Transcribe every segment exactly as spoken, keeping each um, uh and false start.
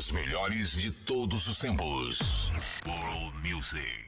As melhores de todos os tempos. World Music.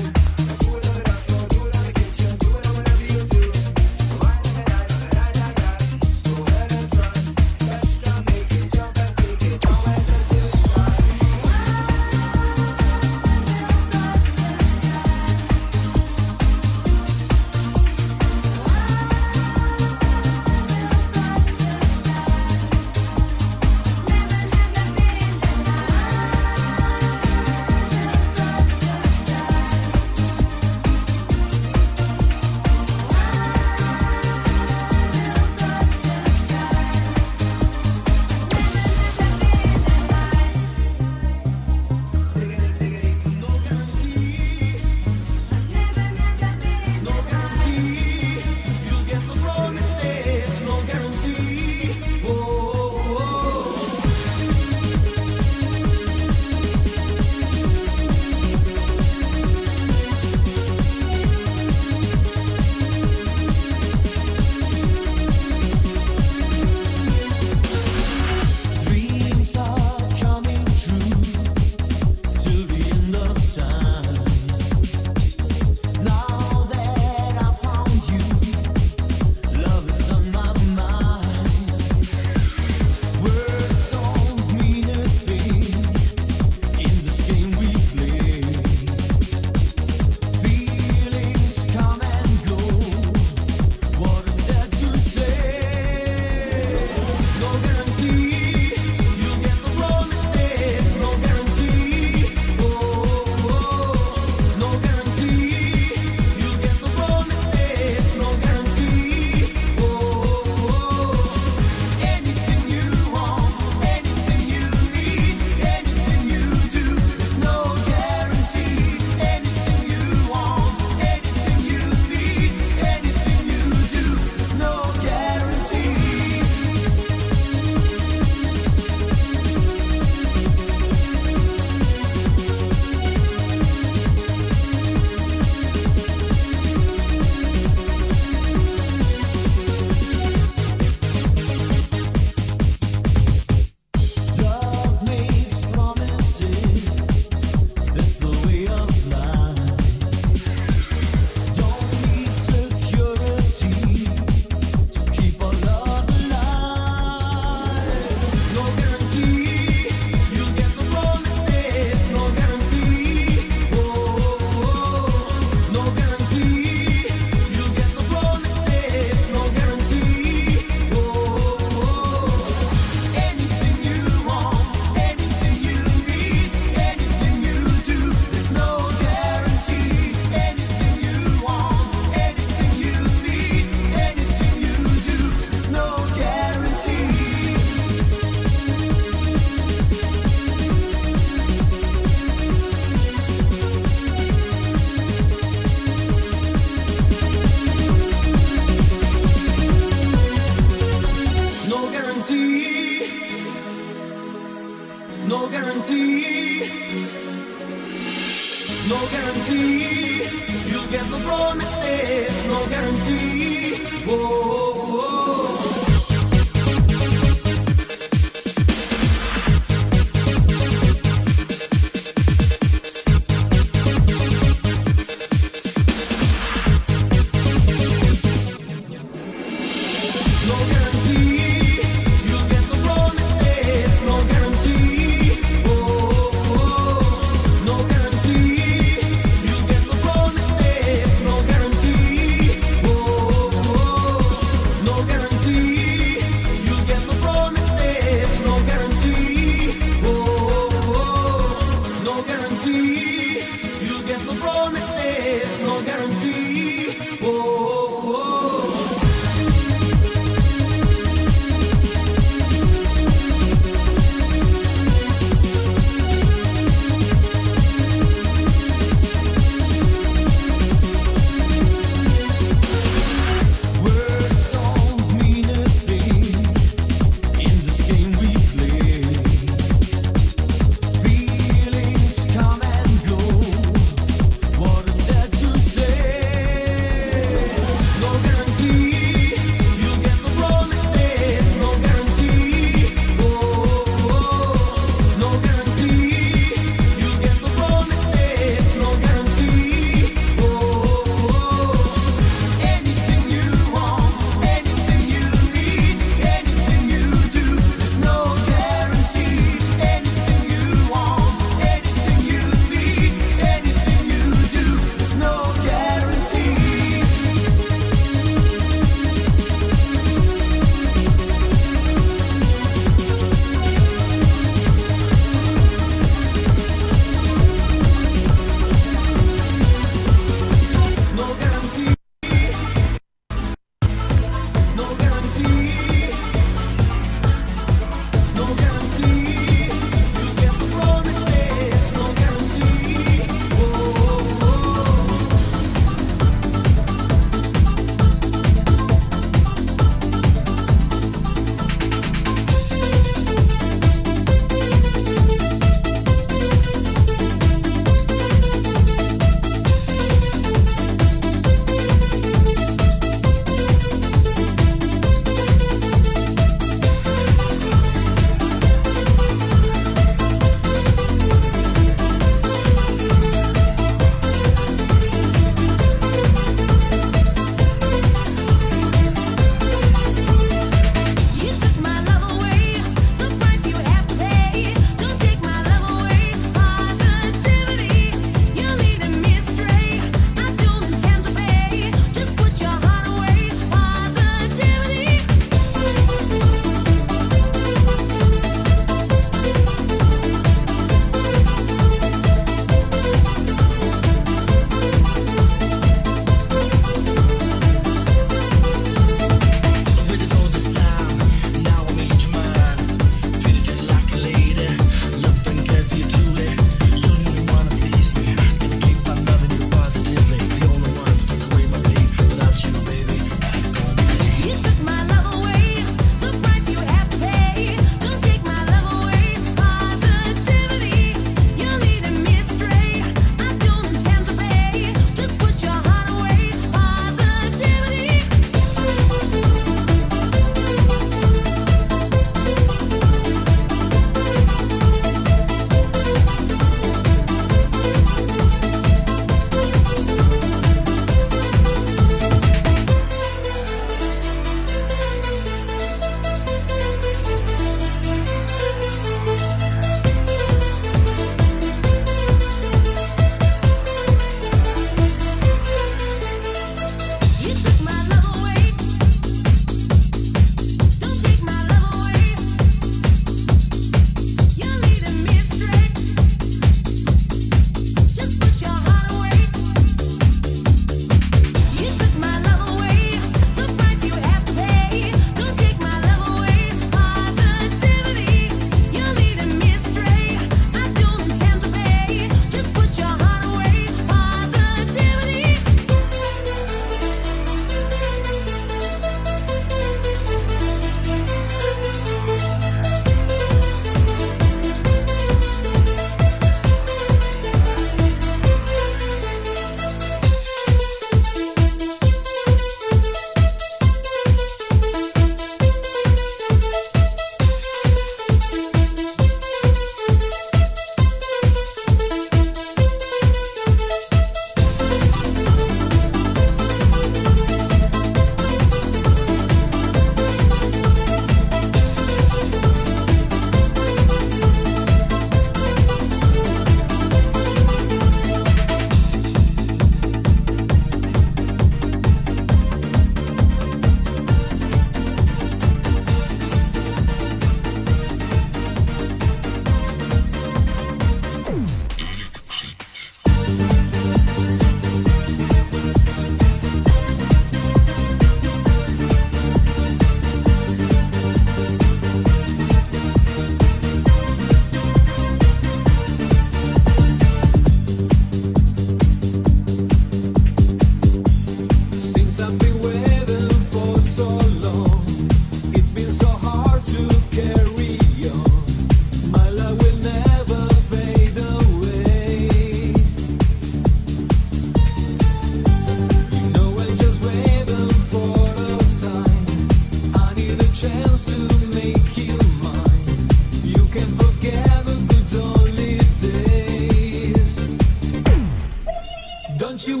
Don't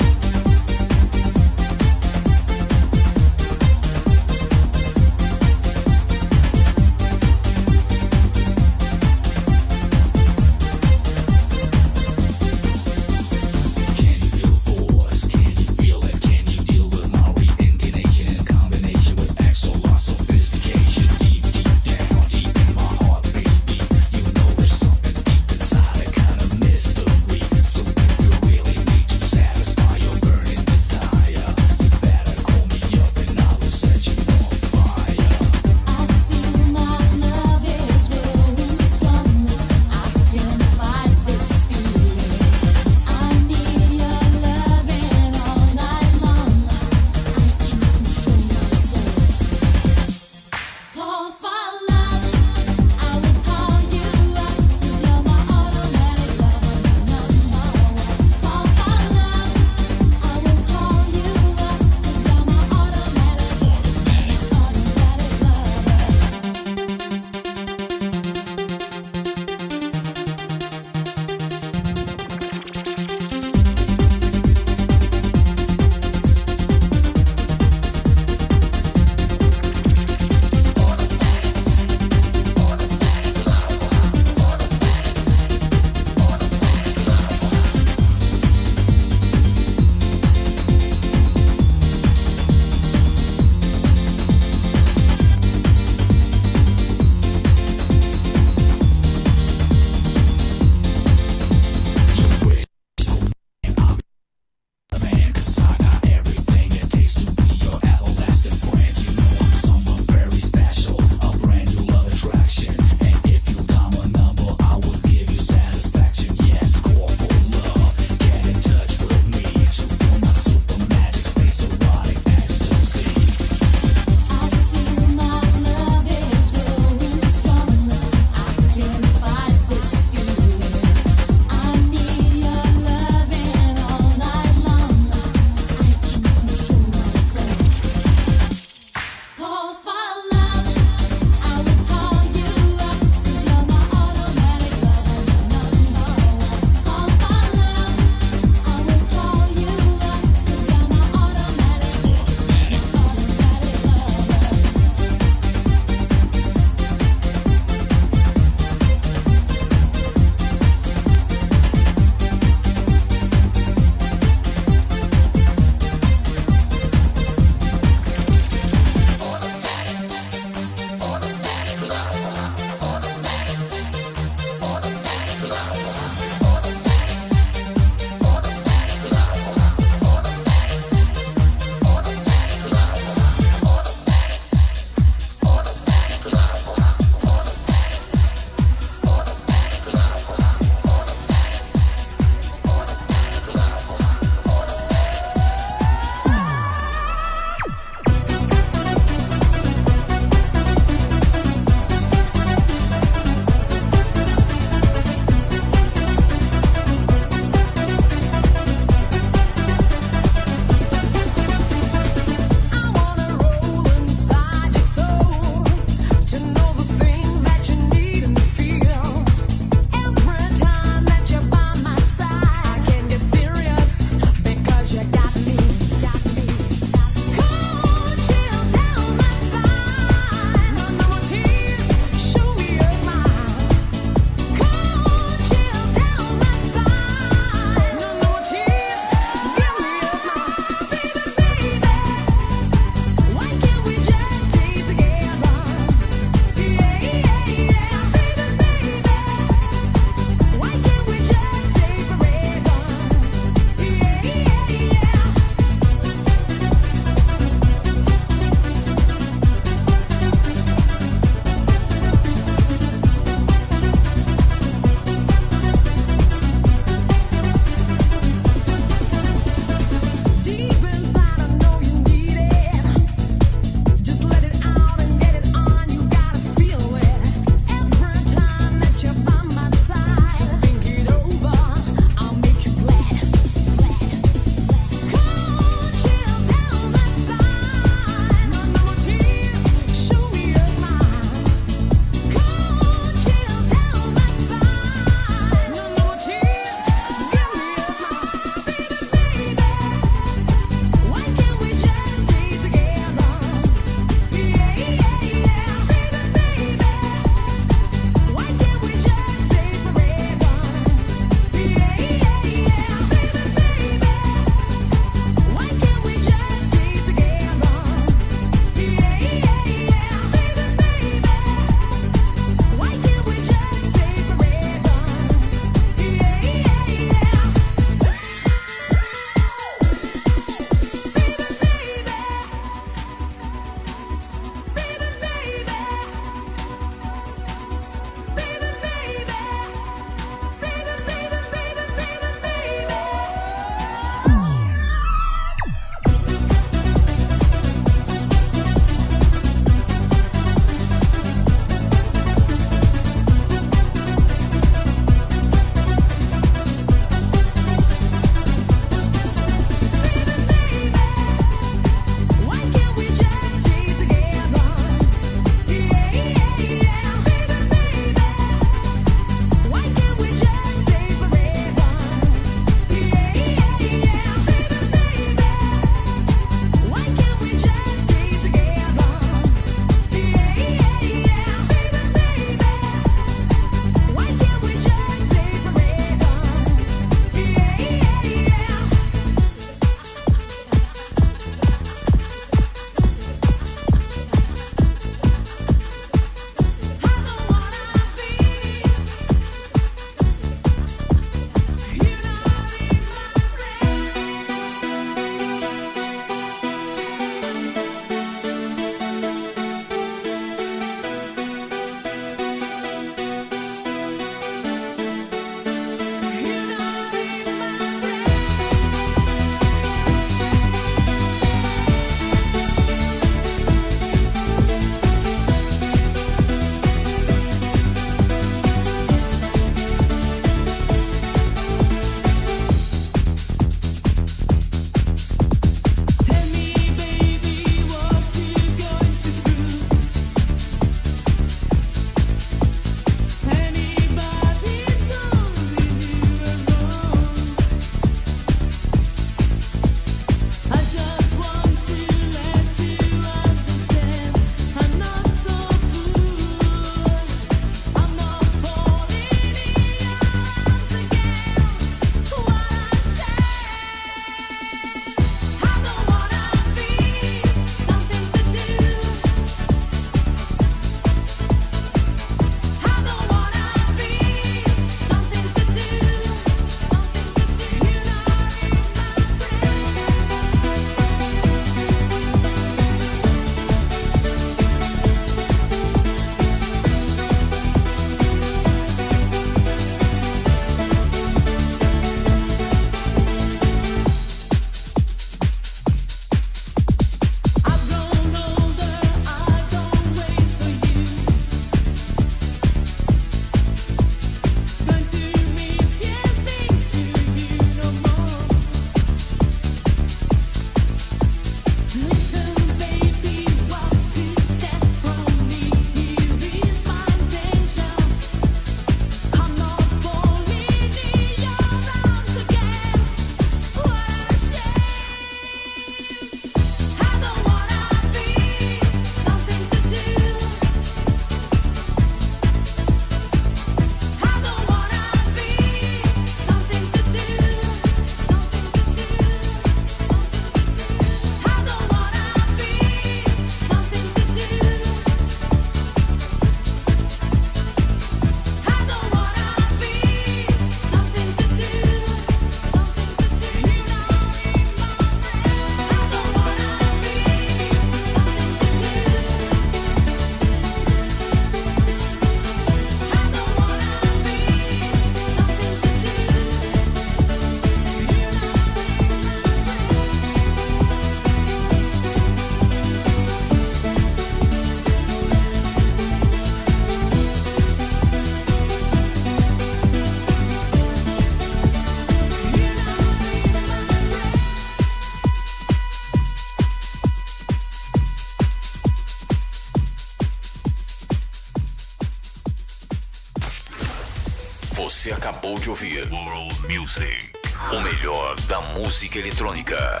Você acabou de ouvir World Music, o melhor da música eletrônica.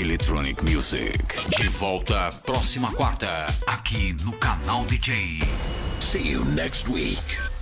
Electronic Music. De volta próxima quarta, aqui no Canal D J. See you next week.